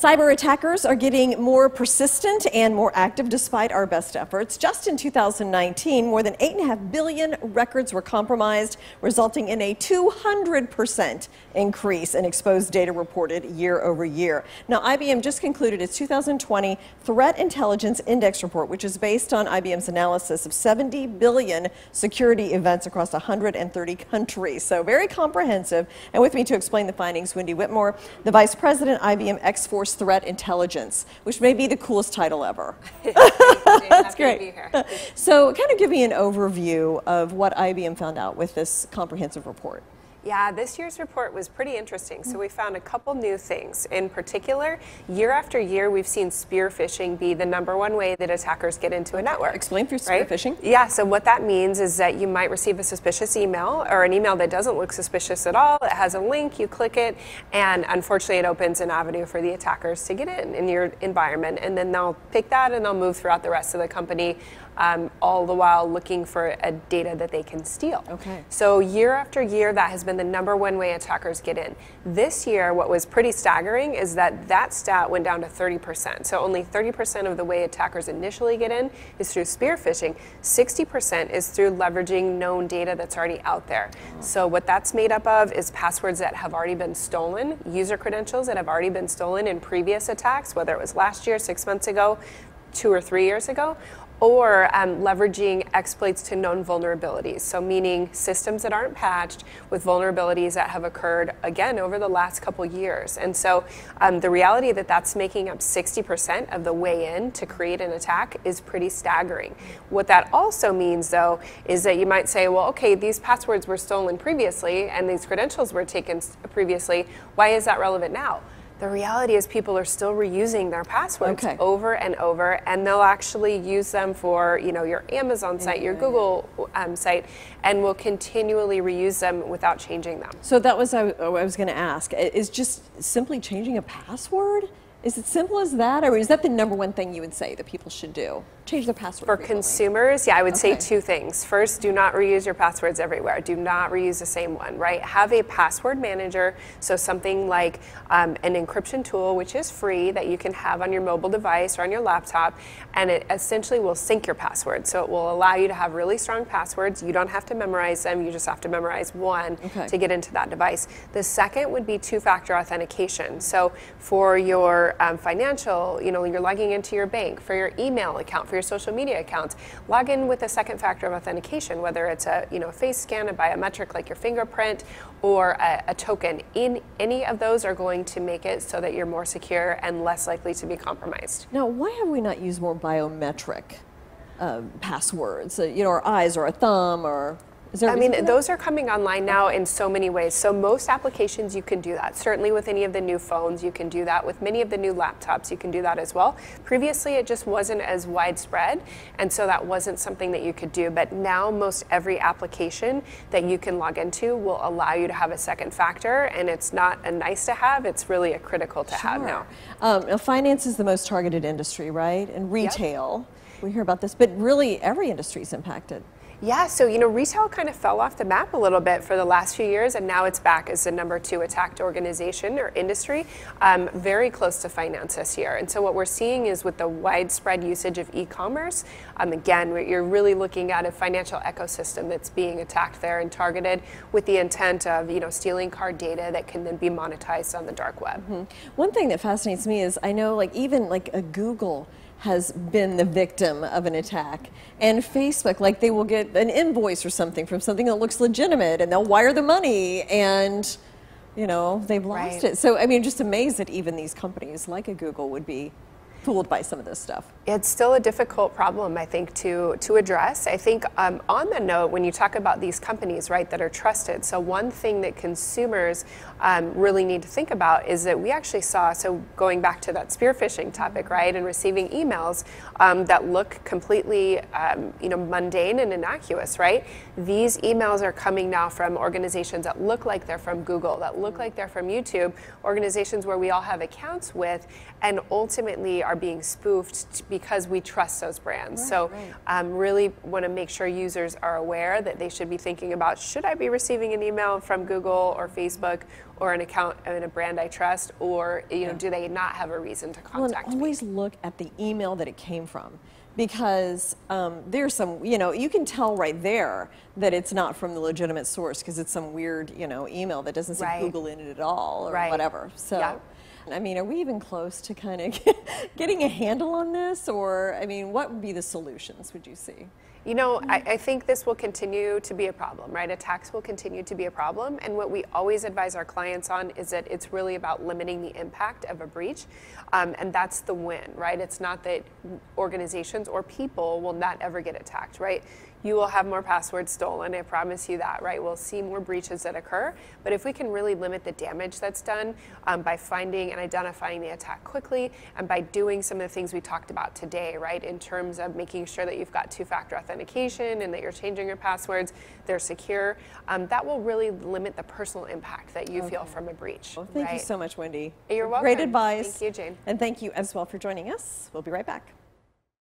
Cyber attackers are getting more persistent and more active despite our best efforts. Just in 2019, more than 8.5 billion records were compromised, resulting in a 200% increase in exposed data reported year over year. Now, IBM just concluded its 2020 Threat Intelligence Index report, which is based on IBM's analysis of 70 billion security events across 130 countries. So very comprehensive. And with me to explain the findings, Wendy Whitmore, the Vice President, IBM X-Force Threat Intelligence, which may be the coolest title ever. That's great. To be here. So kind of give me an overview of what IBM found out with this comprehensive report. Yeah, this year's report was pretty interesting. So we found a couple new things. In particular, year after year, we've seen spear phishing be the #1 way that attackers get into a network. Explain through spear phishing. Yeah, so what that means is that you might receive a suspicious email or an email that doesn't look suspicious at all. It has a link, you click it, and unfortunately it opens an avenue for the attackers to get in your environment. And then they'll pick that and they'll move throughout the rest of the company, all the while looking for data that they can steal. Okay. So year after year, that has been the #1 way attackers get in. This year, what was pretty staggering is that that stat went down to 30%. So only 30% of the way attackers initially get in is through spear phishing. 60% is through leveraging known data that's already out there. So what that's made up of is passwords that have already been stolen, user credentials that have already been stolen in previous attacks, whether it was last year, 6 months ago, 2 or 3 years ago, or leveraging exploits to known vulnerabilities. So meaning systems that aren't patched with vulnerabilities that have occurred, again, over the last couple years. And so the reality that that's making up 60% of the way in to create an attack is pretty staggering. What that also means, though, is that you might say, well, okay, these passwords were stolen previously and these credentials were taken previously. Why is that relevant now? The reality is people are still reusing their passwords over and over, and they'll actually use them for, you know, your Amazon site, your Google site, and will continually reuse them without changing them. So that was I was going to ask, is just simply changing a password? Is it simple as that, or is that the #1 thing you would say that people should do? Change their password for consumers? Yeah, I would say two things. First, do not reuse your passwords everywhere. Do not reuse the same one, right? Have a password manager, so something like an encryption tool, which is free, that you can have on your mobile device or on your laptop, and it essentially will sync your passwords. So it will allow you to have really strong passwords. You don't have to memorize them. You just have to memorize one to get into that device. The second would be two-factor authentication. So for your financial, you know, you're logging into your bank, for your email account, for your social media accounts, log in with a second factor of authentication, whether it's a face scan, a biometric like your fingerprint, or a token. In any of those are going to make it so that you're more secure and less likely to be compromised. Now, why have we not used more biometric passwords? Our eyes or a thumb or... I mean, those are coming online now in so many ways. So most applications you can do that. Certainly with any of the new phones you can do that. With many of the new laptops you can do that as well. Previously it just wasn't as widespread, and so that wasn't something that you could do. But now most every application that you can log into will allow you to have a second factor, and it's not a nice to have, it's really a critical to have now. Now finance is the most targeted industry, right? And retail, we hear about this, but really every industry is impacted. Yeah, so retail kind of fell off the map a little bit for the last few years, and now it's back as the #2 attacked organization or industry, very close to finance this year. And so what we're seeing is with the widespread usage of e-commerce, again, you're really looking at a financial ecosystem that's being attacked there and targeted with the intent of stealing card data that can then be monetized on the dark web. One thing that fascinates me is I know even a Google has been the victim of an attack, and Facebook, they will get an invoice or something from something that looks legitimate and they'll wire the money, and they've lost it. So I mean, just amazed that even these companies like a Google would be fooled by some of this stuff. It's still a difficult problem, I think, to address. I think on the note, when you talk about these companies, that are trusted, so one thing that consumers really need to think about is that we actually saw, so going back to that spear phishing topic, and receiving emails that look completely, mundane and innocuous, These emails are coming now from organizations that look like they're from Google, that look like they're from YouTube, organizations where we all have accounts with, and ultimately are being spoofed because we trust those brands. Right, so really want to make sure users are aware that they should be thinking about, should I be receiving an email from Google or Facebook or an account and a brand I trust, or do they not have a reason to contact me? Always look at the email that it came from, because there's some, you can tell right there that it's not from the legitimate source because it's some weird, email that doesn't say Google in it at all or whatever. So. Yeah. I mean, are we even close to kind of getting a handle on this? Or, I mean, what would be the solutions, would you see? You know, I think this will continue to be a problem, right? Attacks will continue to be a problem. And what we always advise our clients on is that it's really about limiting the impact of a breach. And that's the win, right? It's not that organizations or people will not ever get attacked, right? You will have more passwords stolen, I promise you that, right? We'll see more breaches that occur. But if we can really limit the damage that's done by finding and identifying the attack quickly, and by doing some of the things we talked about today, right, in terms of making sure that you've got two-factor authentication and that you're changing your passwords, they're secure, that will really limit the personal impact that you feel from a breach. Well, thank you so much, Wendy. You're welcome. Great advice. Thank you, Jane. And thank you as well for joining us. We'll be right back.